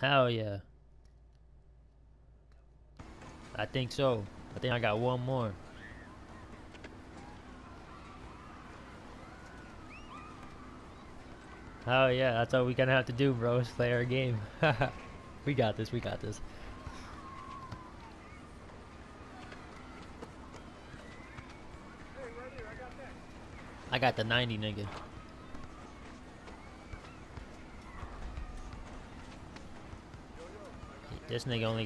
Hell yeah. I think so. I think I got one more. Oh yeah, that's all we gonna have to do, bro, is play our game. We got this, we got this. Hey, right here, I got that. I got the 90, nigga. This nigga only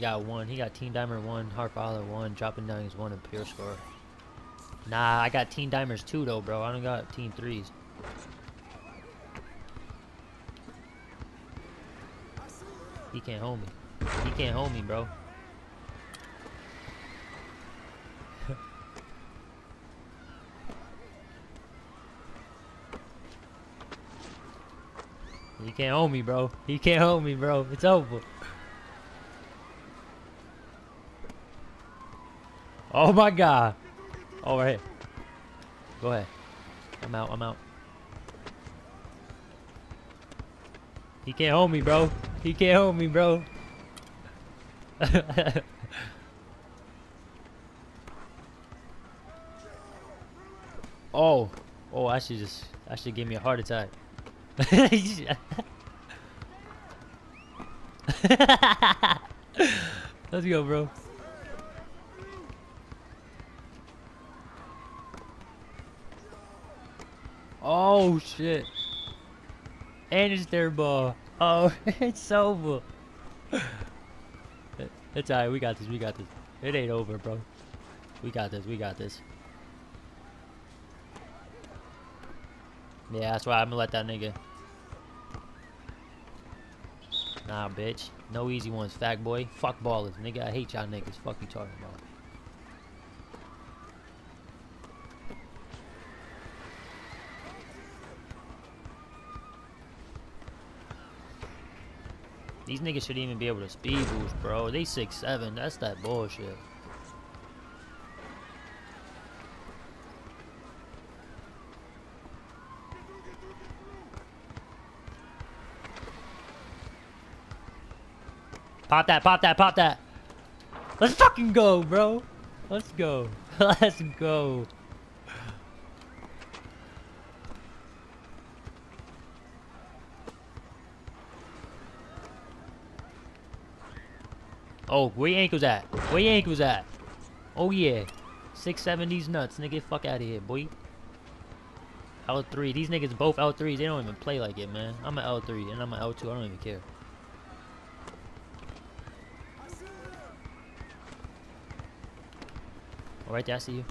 got one. He got Teen Dimer 1, Heart Baller 1, Dropping Dimes 1, and Pure Score. Nah, I got Teen Dimers 2 though, bro. I don't got Teen 3s. He can't hold me. He can't hold me, bro. He can't hold me, bro. He can't hold me, bro. It's over. Oh my God. Oh, right here. Go ahead. I'm out. I'm out. He can't hold me, bro. He can't hold me, bro. Oh. Oh, I should give me a heart attack. Let's go, bro. Oh, shit. And it's their ball. Oh, it's over. It's alright, we got this, we got this. It ain't over, bro. We got this, we got this. Yeah, that's why I'm gonna let that nigga. Nah, bitch. No easy ones, fag boy. Fuck ballers, nigga. I hate y'all niggas. Fuck you talking about. These niggas shouldn't even be able to speed boost, bro. They 6'7". That's that bullshit. Pop that, pop that, pop that. Let's fucking go, bro. Let's go. Let's go. Oh, where your ankles at? Where your ankles at? Oh, yeah. 670s nuts, nigga. Fuck out of here, boy. L3. These niggas both L3s. They don't even play like it, man. I'm an L3 and I'm an L2. I don't even care. Right there, I see you.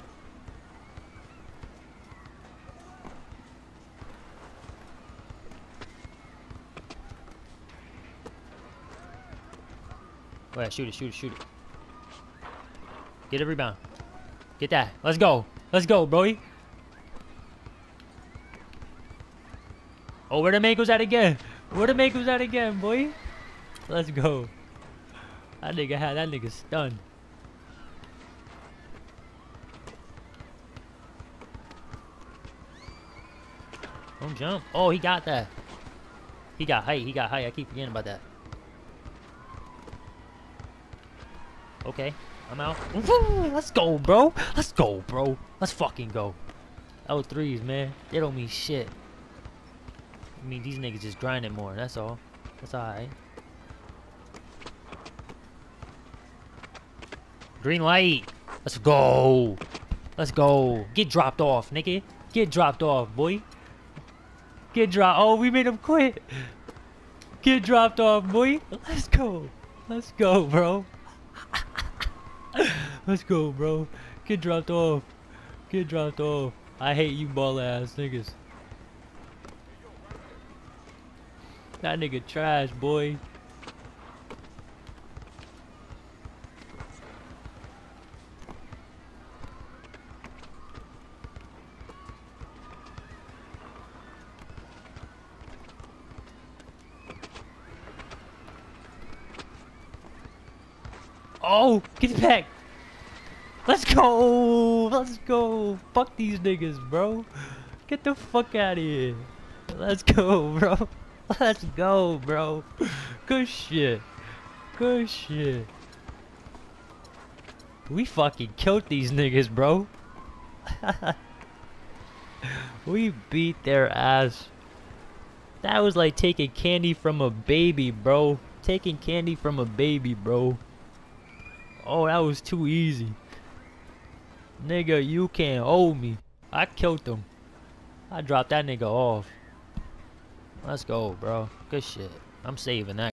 Go ahead, shoot it, shoot it, shoot it. Get a rebound. Get that. Let's go. Let's go, bro. Oh, where the Mako's at again? Where the Mako's at again, boy? Let's go. That nigga had that nigga stunned. Don't jump. Oh, he got that. He got height. He got height. I keep forgetting about that. Okay. I'm out. Woo! Let's go, bro. Let's go, bro. Let's fucking go. L3s, man. They don't mean shit. I mean, these niggas just grinding more. That's all. That's alright. Green light. Let's go. Let's go. Get dropped off, nigga. Get dropped off, boy. Get dropped. Oh, we made him quit. Get dropped off, boy. Let's go. Let's go, bro. Let's go, bro. Get dropped off. Get dropped off. I hate you ball ass niggas. That nigga trash, boy. Oh, get back. Let's go. Let's go. Fuck these niggas, bro. Get the fuck out of here. Let's go, bro. Let's go, bro. Good shit. Good shit. We fucking killed these niggas, bro. We beat their ass. That was like taking candy from a baby, bro. Taking candy from a baby, bro. Oh, that was too easy. Nigga, you can't hold me. I killed them. I dropped that nigga off. Let's go, bro. Good shit. I'm saving that.